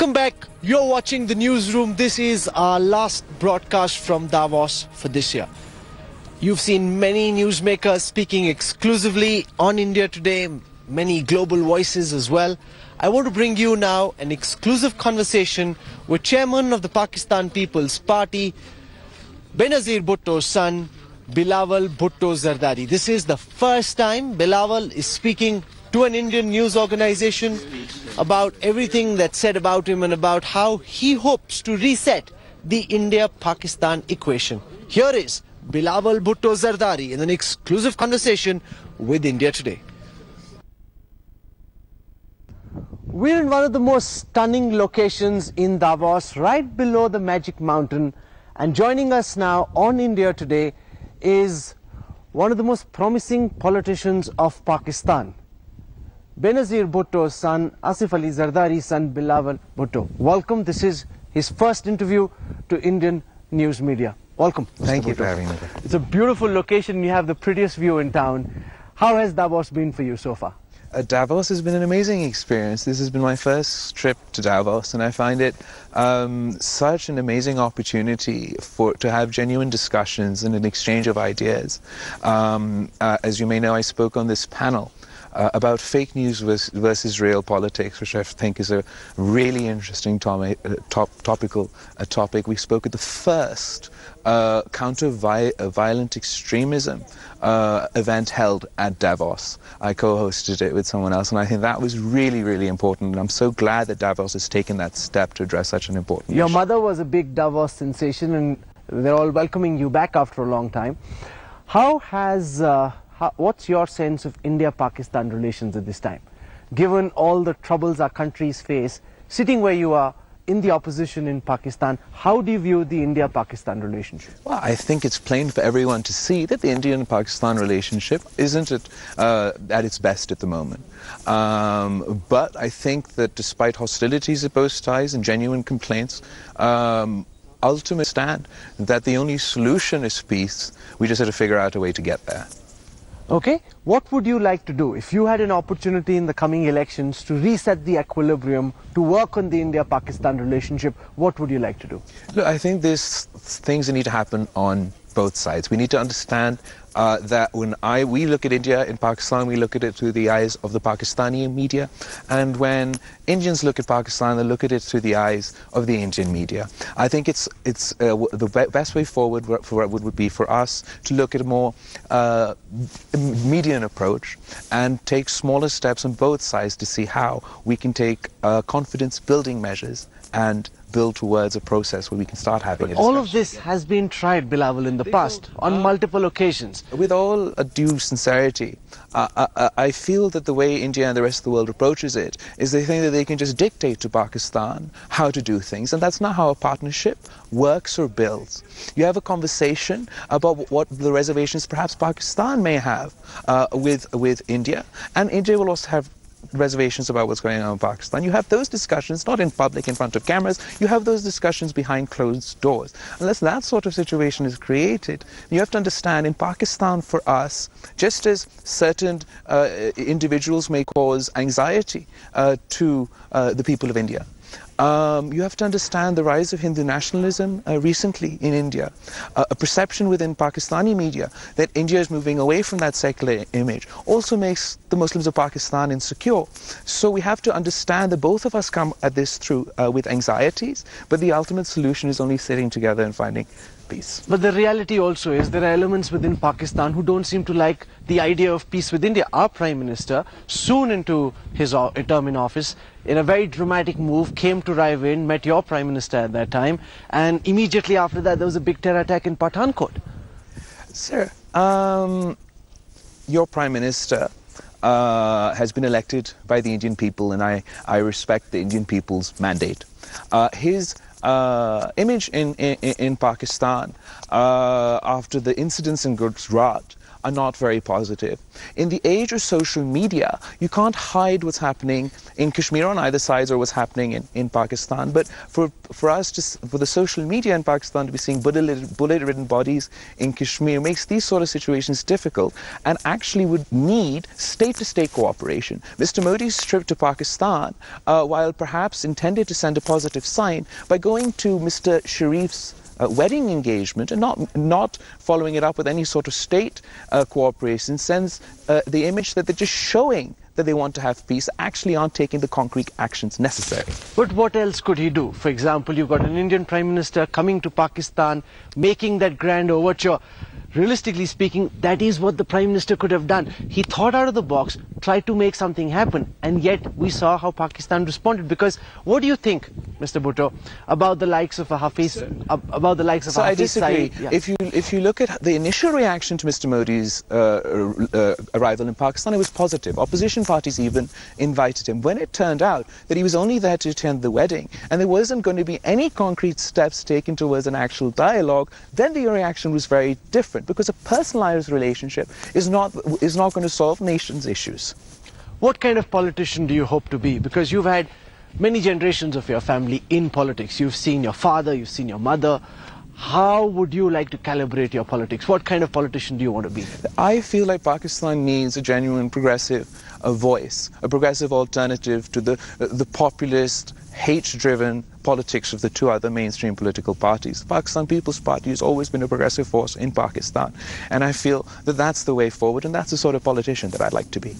Welcome back. You're watching The Newsroom. This is our last broadcast from Davos for this year. You've seen many newsmakers speaking exclusively on India Today, many global voices as well. I want to bring you now an exclusive conversation with Chairman of the Pakistan People's Party, Benazir Bhutto's son, Bilawal Bhutto Zardari. This is the first time Bilawal is speaking to an Indian news organization about everything that's said about him and about how he hopes to reset the India-Pakistan equation. Here is Bilawal Bhutto Zardari in an exclusive conversation with India Today. We're in one of the most stunning locations in Davos, right below the Magic Mountain. And joining us now on India Today is one of the most promising politicians of Pakistan, Benazir Bhutto's son, Asif Ali Zardari's son, Bilawal Bhutto. Welcome. This is his first interview to Indian news media. Welcome. Thank you for having me. It's a beautiful location. You have the prettiest view in town. How has Davos been for you so far? Davos has been an amazing experience. This has been my first trip to Davos, and I find it such an amazing opportunity to have genuine discussions and an exchange of ideas. As you may know, I spoke on this panel about fake news versus real politics, which I think is a really interesting topic. We spoke at the first counter-violent extremism event held at Davos. I co-hosted it with someone else, and I think that was really, really important. And I'm so glad that Davos has taken that step to address such an important issue. Your mother was a big Davos sensation, and they're all welcoming you back after a long time. How has... what's your sense of India-Pakistan relations at this time, given all the troubles our countries face? Sitting where you are in the opposition in Pakistan, how do you view the India-Pakistan relationship? Well, I think it's plain for everyone to see that the Indian-Pakistan relationship isn't at its best at the moment. But I think that despite hostilities at both sides and genuine complaints, ultimately stand that the only solution is peace. We just have to figure out a way to get there. Okay, what would you like to do if you had an opportunity in the coming elections to reset the equilibrium, to work on the India-Pakistan relationship? What would you like to do? Look, I think there's things that need to happen on both sides. We need to understand that when we look at India in Pakistan, we look at it through the eyes of the Pakistani media, and when Indians look at Pakistan, they look at it through the eyes of the Indian media. I think the best way forward would be for us to look at a more median approach and take smaller steps on both sides to see how we can take confidence-building measures and build towards a process where we can start having a discussion. All of this has been tried, Bilawal, in the past on multiple occasions. With all due sincerity, I feel that the way India and the rest of the world approaches it is they think that they can just dictate to Pakistan how to do things, and that's not how a partnership works or builds. You have a conversation about what the reservations perhaps Pakistan may have with India, and India will also have reservations about what's going on in Pakistan. You have those discussions not in public in front of cameras, you have those discussions behind closed doors. Unless that sort of situation is created, you have to understand in Pakistan for us, just as certain individuals may cause anxiety to the people of India, you have to understand the rise of Hindu nationalism recently in India, a perception within Pakistani media that India is moving away from that secular image also makes the Muslims of Pakistan insecure. So we have to understand that both of us come at this through with anxieties, but the ultimate solution is only sitting together and finding peace. But the reality also is there are elements within Pakistan who don't seem to like the idea of peace with India. Our Prime Minister, soon into his term in office, in a very dramatic move, came to drive in, met your Prime Minister at that time, and immediately after that there was a big terror attack in Pathankot. Sir, your Prime Minister has been elected by the Indian people, and I respect the Indian people's mandate. His image in Pakistan after the incidents in Gujarat are not very positive. In the age of social media, you can't hide what's happening in Kashmir on either side or what's happening in Pakistan. But for the social media in Pakistan to be seeing bullet-ridden bodies in Kashmir makes these sort of situations difficult and actually would need state-to-state cooperation. Mr. Modi's trip to Pakistan, while perhaps intended to send a positive sign, by going to Mr. Sharif's wedding engagement and not following it up with any sort of state cooperation sends the image that they're just showing that they want to have peace, actually aren't taking the concrete actions necessary. But what else could he do? For example, you've got an Indian Prime Minister coming to Pakistan, making that grand overture. Realistically speaking, that is what the Prime Minister could have done. He thought out of the box, tried to make something happen, and yet we saw how Pakistan responded. Because what do you think, Mr. Bhutto, about the likes of Hafiz Saeed? So I disagree. Yeah. If you look at the initial reaction to Mr. Modi's arrival in Pakistan, it was positive. Opposition parties even invited him. When it turned out that he was only there to attend the wedding and there wasn't going to be any concrete steps taken towards an actual dialogue, then the reaction was very different. Because a personalized relationship is not going to solve nations' issues. What kind of politician do you hope to be? Because you've had many generations of your family in politics. You've seen your father, you've seen your mother. How would you like to calibrate your politics? What kind of politician do you want to be? I feel like Pakistan needs a genuine progressive voice, a progressive alternative to the populist, hate-driven politics of the two other mainstream political parties. The Pakistan People's Party has always been a progressive force in Pakistan, and I feel that that's the way forward, and that's the sort of politician that I'd like to be.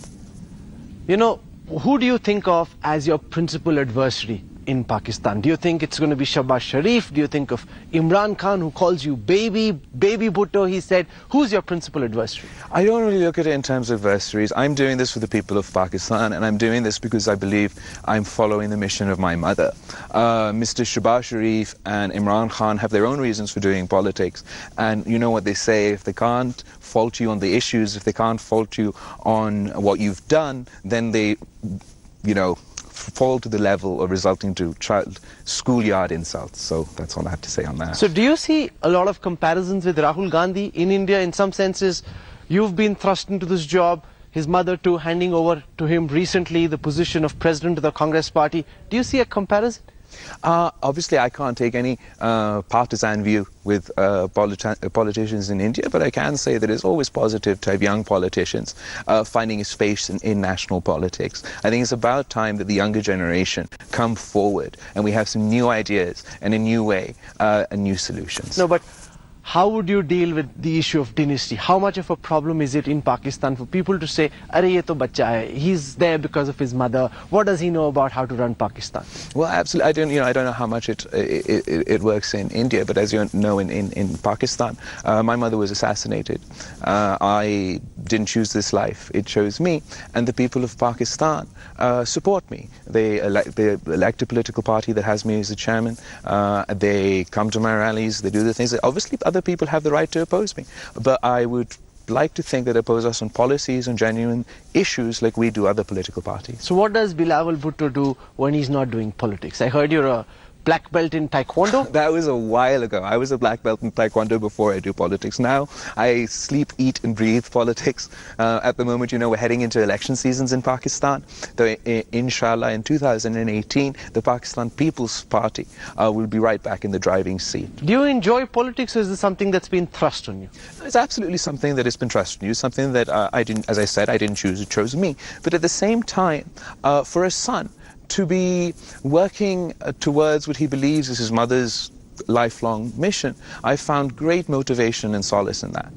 You know, who do you think of as your principal adversary in Pakistan? Do you think it's going to be Shahbaz Sharif? Do you think of Imran Khan, who calls you baby Bhutto? He said, who's your principal adversary? I don't really look at it in terms of adversaries. I'm doing this for the people of Pakistan, and I'm doing this because I believe I'm following the mission of my mother. Mr. Shahbaz Sharif and Imran Khan have their own reasons for doing politics, and you know what they say: if they can't fault you on the issues, if they can't fault you on what you've done, then they, you know, fall to the level of resulting to schoolyard insults. So that's all I have to say on that. So do you see a lot of comparisons with Rahul Gandhi in India? In some senses, you've been thrust into this job, his mother too, handing over to him recently the position of president of the Congress party. Do you see a comparison? Obviously, I can't take any partisan view with politicians in India, but I can say that it's always positive to have young politicians finding a space in national politics. I think it's about time that the younger generation come forward and we have some new ideas and a new way and new solutions. No, but how would you deal with the issue of dynasty? How much of a problem is it in Pakistan for people to say, "Arey ye to bachcha hai, he's there because of his mother. What does he know about how to run Pakistan?" Well, absolutely. I don't know how much it works in India, but as you know, in Pakistan, my mother was assassinated. I didn't choose this life; it chose me, and the people of Pakistan support me. They elect a political party that has me as the chairman. They come to my rallies. They do the things that obviously other people have the right to oppose me, but I would like to think that they oppose us on policies and genuine issues like we do other political parties. So what does Bilawal Bhutto do when he's not doing politics? I heard you're a black belt in taekwondo? That was a while ago. I was a black belt in taekwondo before I do politics. Now I sleep, eat and breathe politics. At the moment, you know, we're heading into election seasons in Pakistan. Though, inshallah, in 2018, the Pakistan People's Party will be right back in the driving seat. Do you enjoy politics, or is this something that's been thrust on you? It's absolutely something that has been thrust on you, something that I didn't choose, it chose me. But at the same time, for a son to be working towards what he believes is his mother's lifelong mission, I found great motivation and solace in that.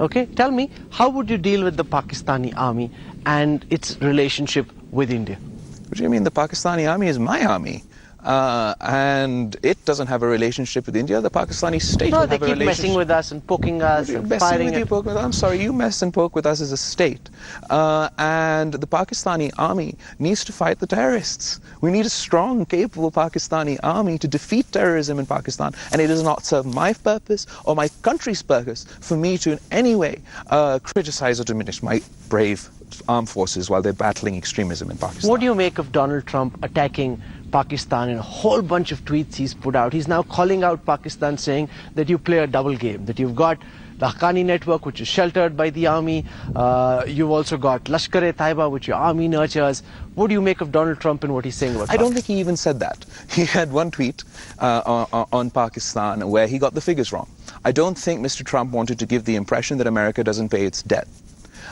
Okay, tell me, how would you deal with the Pakistani army and its relationship with India? What do you mean? The Pakistani army is my army. And it doesn't have a relationship with India. The Pakistani state doesn't have a relationship. No, they keep messing with us and poking us and firing with you, poke with us. I'm sorry, you mess and poke with us as a state. And the Pakistani army needs to fight the terrorists. We need a strong, capable Pakistani army to defeat terrorism in Pakistan. And it does not serve my purpose or my country's purpose for me to in any way criticize or diminish my brave armed forces while they're battling extremism in Pakistan. What do you make of Donald Trump attacking Pakistan in a whole bunch of tweets he's put out? He's now calling out Pakistan, saying that you play a double game, that you've got the Haqqani network, which is sheltered by the army. You've also got Lashkar-e-Taiba, which your army nurtures. What do you make of Donald Trump and what he's saying about Pakistan? I don't think he even said that. He had one tweet on Pakistan where he got the figures wrong. I don't think Mr. Trump wanted to give the impression that America doesn't pay its debt.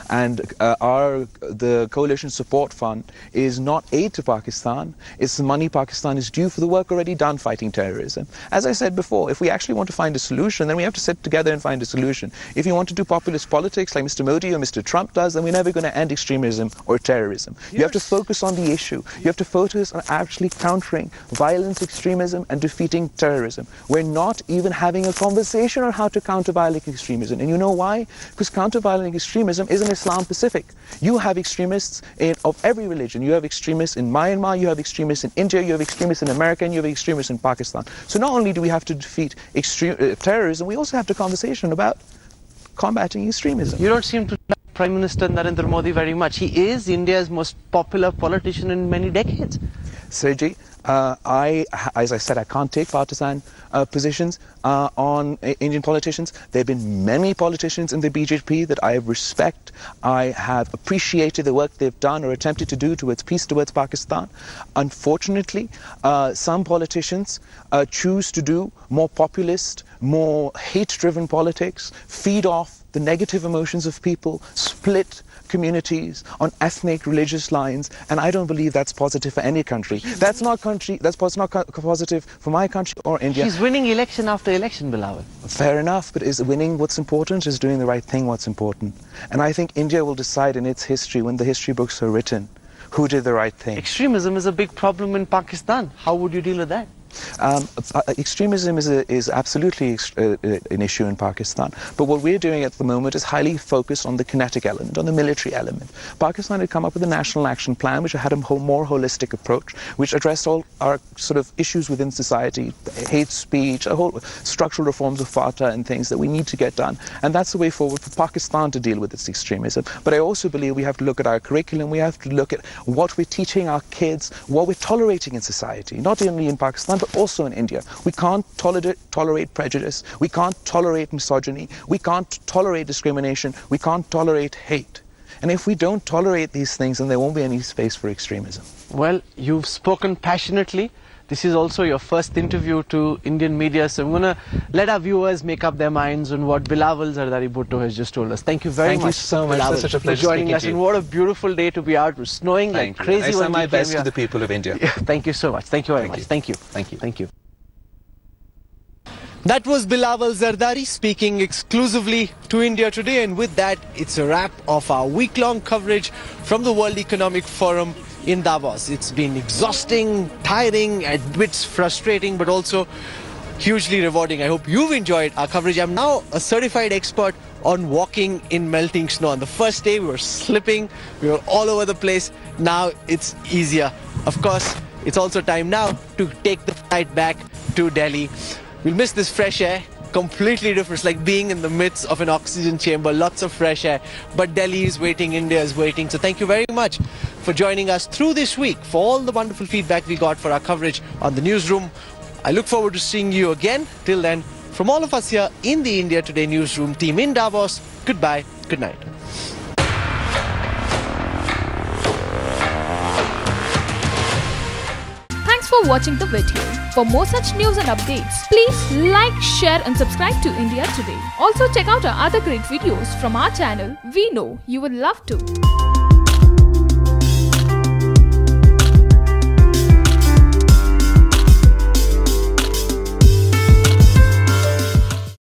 And the coalition support fund is not aid to Pakistan, it's the money Pakistan is due for the work already done fighting terrorism. As I said before, if we actually want to find a solution, then we have to sit together and find a solution. If you want to do populist politics like Mr. Modi or Mr. Trump does, then we're never going to end extremism or terrorism. Yes. You have to focus on the issue. You have to focus on actually countering violence, extremism, and defeating terrorism. We're not even having a conversation on how to counter violent extremism. And you know why? Because counter violent extremism is Islam Pacific. You have extremists of every religion. You have extremists in Myanmar, you have extremists in India, you have extremists in America, and you have extremists in Pakistan. So not only do we have to defeat terrorism, we also have to conversation about combating extremism. You don't seem to like Prime Minister Narendra Modi very much. He is India's most popular politician in many decades. Sergi, as I said, I can't take partisan positions on Indian politicians. There have been many politicians in the BJP that I respect. I have appreciated the work they've done or attempted to do towards peace, towards Pakistan. Unfortunately, some politicians choose to do more populist, more hate-driven politics, feed off the negative emotions of people, split communities on ethnic, religious lines, and I don't believe that's positive for any country. That's not positive for my country or India. He's winning election after election, Bilawal. Fair enough, but is winning what's important, is doing the right thing what's important. And I think India will decide in its history, when the history books are written, who did the right thing. Extremism is a big problem in Pakistan. How would you deal with that? Extremism is absolutely an issue in Pakistan, but what we're doing at the moment is highly focused on the kinetic element, on the military element. Pakistan had come up with a national action plan which had a more holistic approach, which addressed all our sort of issues within society, hate speech, a whole structural reforms of FATA and things that we need to get done, and that's the way forward for Pakistan to deal with its extremism. But I also believe we have to look at our curriculum, we have to look at what we're teaching our kids, what we're tolerating in society, not only in Pakistan, but also in India. We can't tolerate prejudice, we can't tolerate misogyny, we can't tolerate discrimination, we can't tolerate hate. And if we don't tolerate these things, then there won't be any space for extremism. Well, you've spoken passionately. This is also your first interview to Indian media, so I'm going to let our viewers make up their minds on what Bilawal Zardari Bhutto has just told us. Thank you very much. Thank you so much. Bilawal, such a pleasure for joining us. And what a beautiful day to be out. It was snowing like crazy. I send my best to the people of India. Yeah, thank you so much. Thank you very much. Thank you. Thank you. Thank you. That was Bilawal Zardari speaking exclusively to India Today, and with that, it's a wrap of our week-long coverage from the World Economic Forum in Davos. It's been exhausting, tiring, at bits frustrating, but also hugely rewarding. I hope you've enjoyed our coverage. I'm now a certified expert on walking in melting snow. On the first day, we were slipping, we were all over the place. Now it's easier. Of course, it's also time now to take the flight back to Delhi. We'll miss this fresh air. Completely different. It's like being in the midst of an oxygen chamber, lots of fresh air. But Delhi is waiting, India is waiting. So thank you very much for joining us through this week, for all the wonderful feedback we got for our coverage on the newsroom. I look forward to seeing you again. Till then, from all of us here in the India Today newsroom team in Davos, goodbye, good night. Thanks for watching the video. For more such news and updates, please like, share and subscribe to India Today. Also check out our other great videos from our channel. We know you will love to.